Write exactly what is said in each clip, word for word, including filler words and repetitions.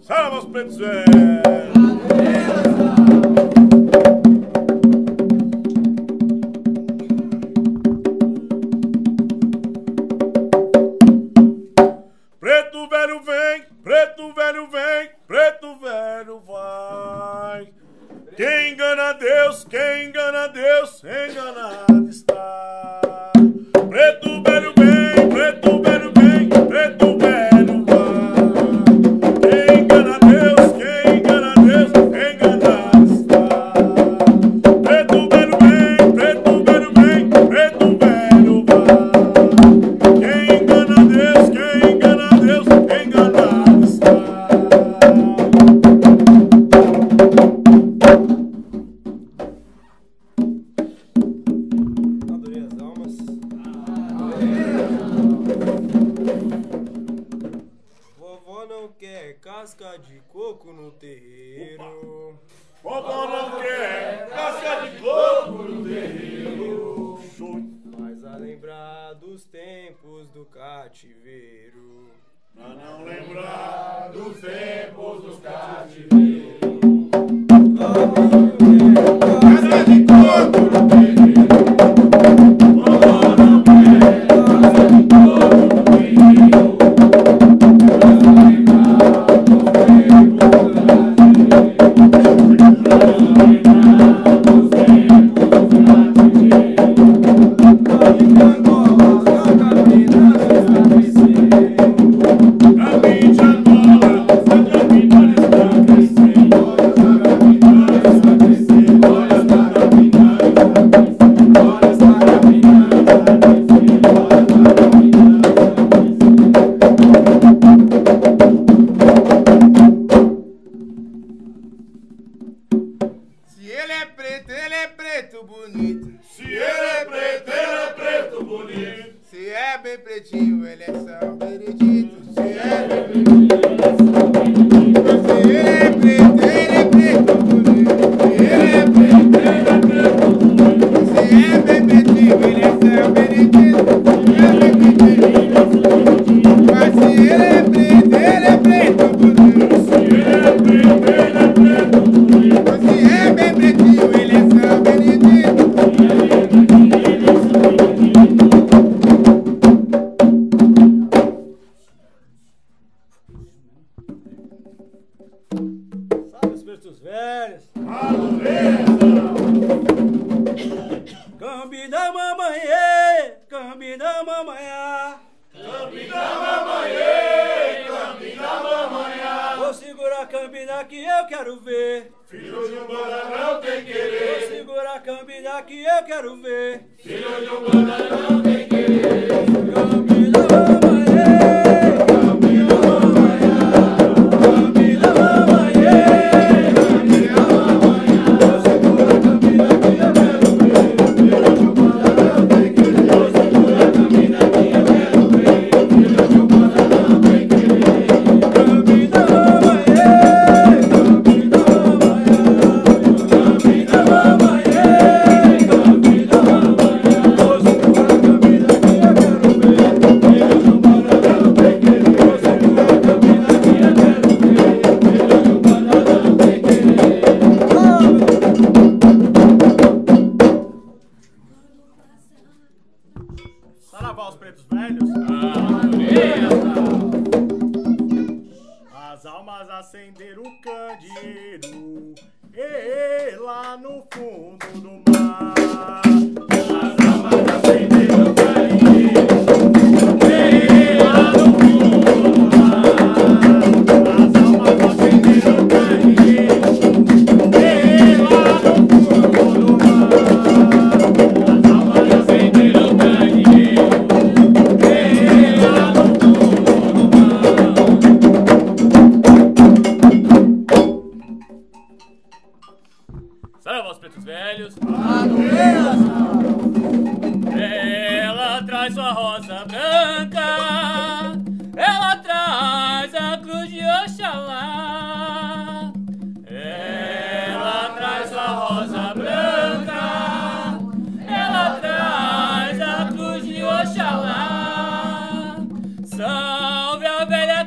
Salve os pretos velhos!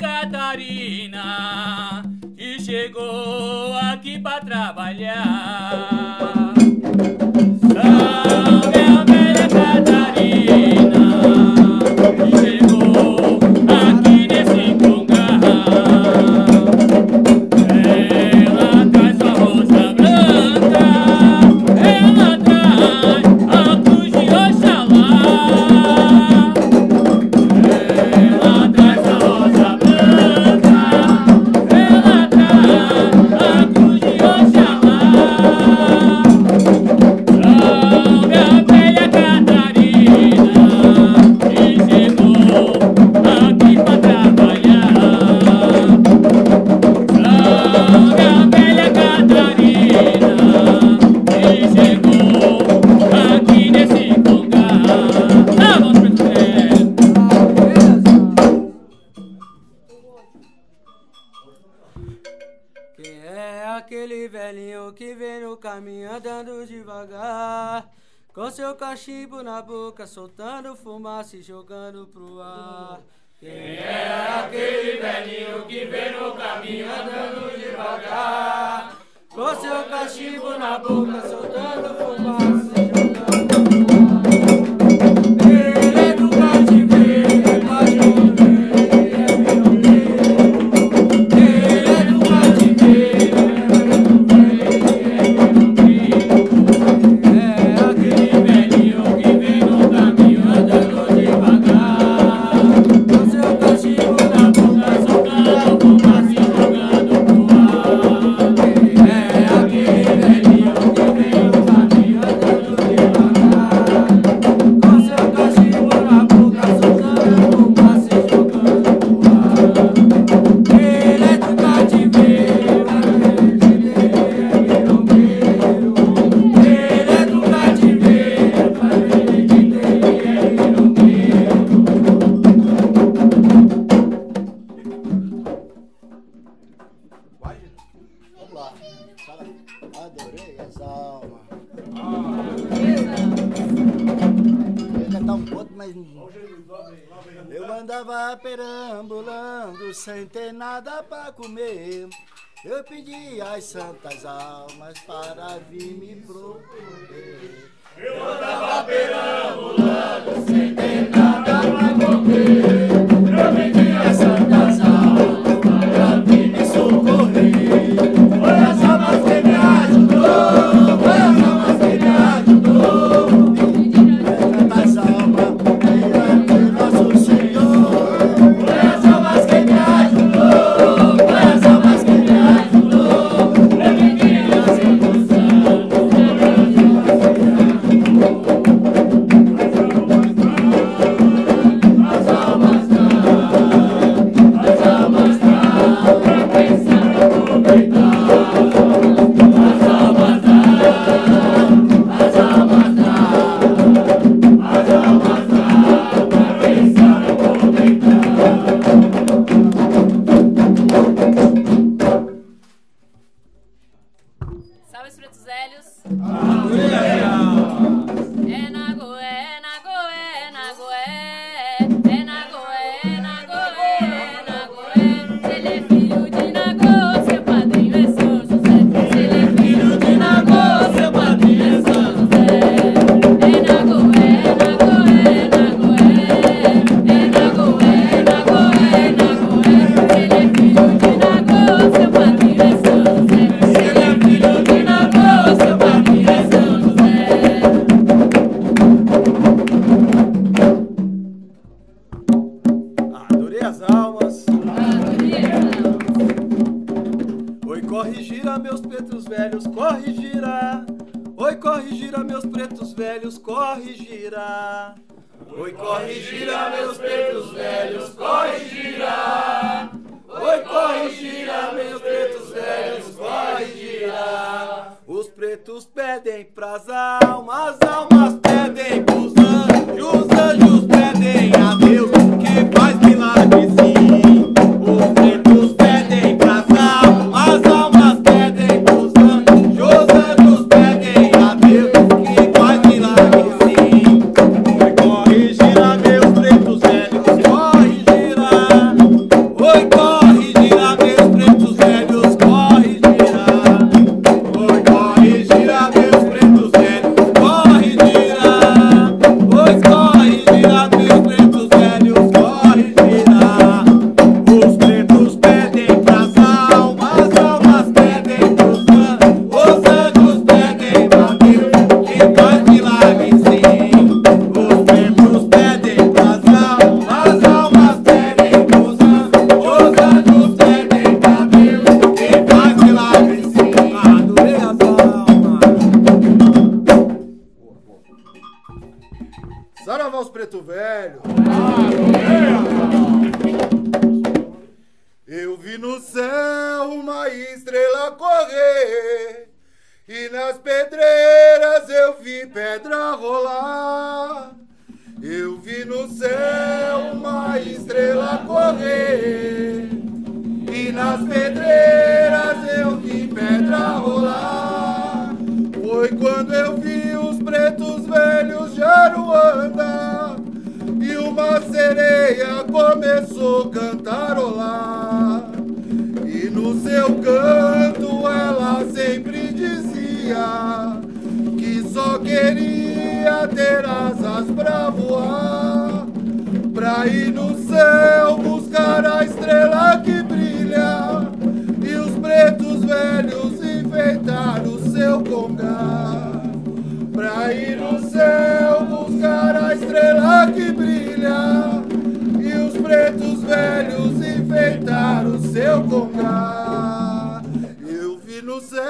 Catarina. Catarina, que chegou aqui pra trabalhar. Salve a velha Catarina, que chegou aqui nesse congá. Ela traz sua rosa branca, ela traz a cruz de Oxalá. Com seu cachimbo na boca, soltando fumaça e jogando pro ar. Quem é aquele velhinho que vem no caminho andando devagar? Com seu cachimbo na boca, soltando fumaça e jogando pro ar. Ele é do cativeiro, é cativeiro. Sem ter nada pra comer, eu pedi às santas almas para vir me procurar. Eu andava perambulando sem ter nada pra comer, eu pedi às santas almas para vir me socorrer. Foi as almas que me ajudou, foi as almas que me ajudou. Oi, corre, gira. céu uma estrela correr, e nas pedreiras eu vi pedra rolar. Eu vi no céu uma estrela correr, e nas pedreiras eu vi pedra rolar. Foi quando eu vi os pretos velhos de Aruanda, e uma sereia começou a cantarolar. E no seu canto ela sempre dizia que só queria ter asas pra voar, pra ir no céu buscar a estrela que brilha e os pretos velhos enfeitar o seu congar. Pra ir no céu buscar a estrela que brilha e os pretos velhos enfeitar o seu congar. Eu vi no céu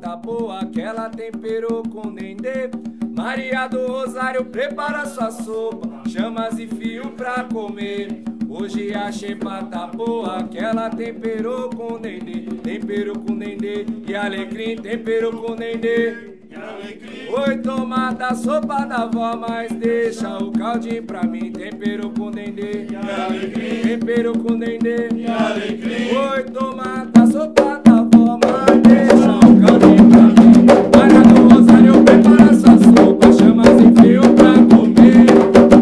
tá boa que ela temperou com dendê. Maria do Rosário prepara sua sopa, chamas e fio pra comer. Hoje a xepa tá boa que ela temperou com dendê, temperou com dendê e alecrim, temperou com dendê. Oi, toma da sopa da vó, mas deixa o caldinho pra mim. Tempero com dendê, tempero com dendê. Oi, toma da sopa da vó, mas deixa o caldinho pra mim. Maria do Rosário prepara sua sopa, chama sem frio pra comer.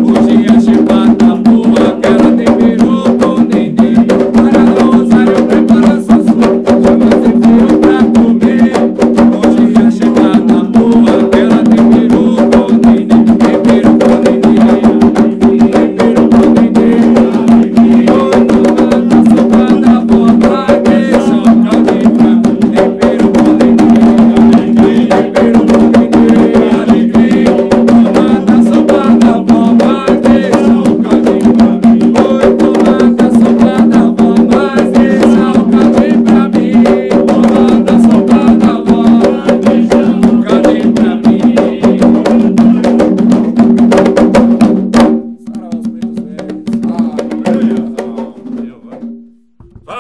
Hoje a chibata tá boa, aquela temperou com dendê. Maria do Rosário prepara sua sopa, chama sem frio pra comer. Tempero com dendê, tempero com dendê, oi, toma da sopa da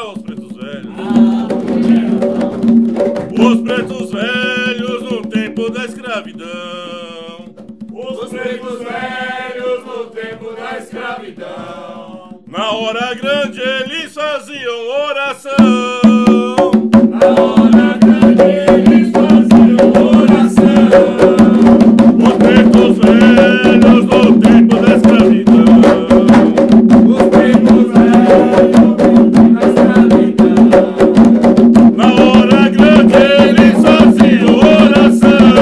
cantar os pretos velhos. Os pretos velhos no tempo da escravidão. Os pretos velhos no tempo da escravidão. Na hora grande eles faziam oração. Na hora grande eles faziam oração. Os pretos velhos no tempo da escravidão. Os pretos velhos no tempo da escravidão. Na hora grande eles faziam oração.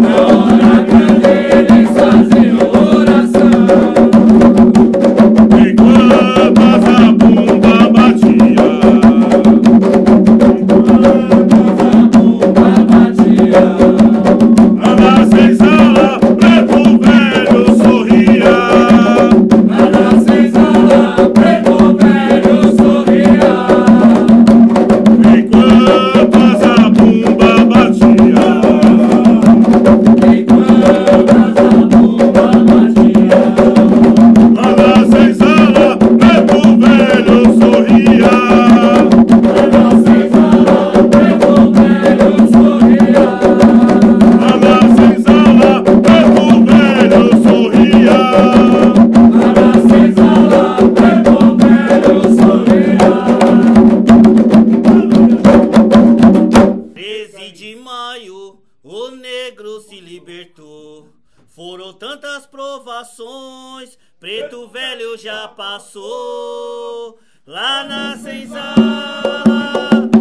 Na hora grande eles faziam oração. E quantas a bomba batia. E quantas a bomba batia. Preto velho já passou lá na senzala,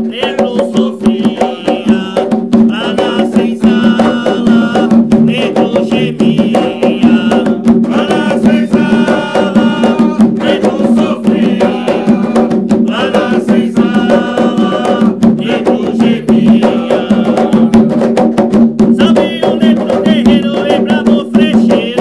negro sofria. Lá na senzala, negro gemia. Lá na senzala, negro sofria. Lá na senzala, negro gemia. Sabe o negro no terreiro lembra do frecheiro.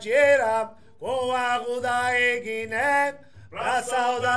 Gira, com a Ruda e Guiné, pra saudar.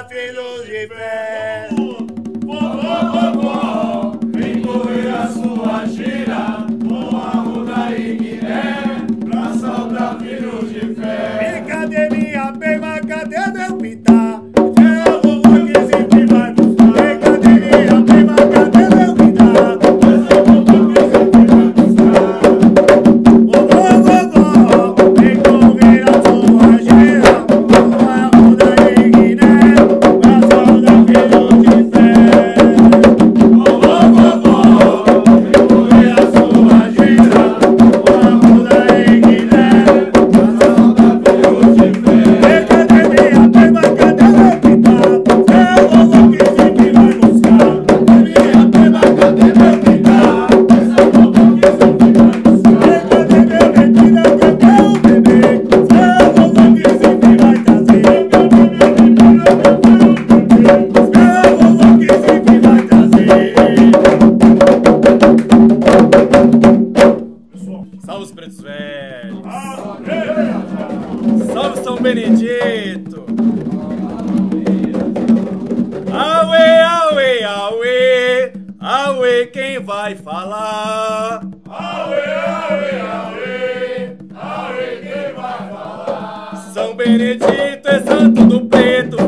Benedito. Auê, auê, auê, auê, quem vai falar? Auê, auê, auê, auê, quem vai falar? São Benedito é santo do preto,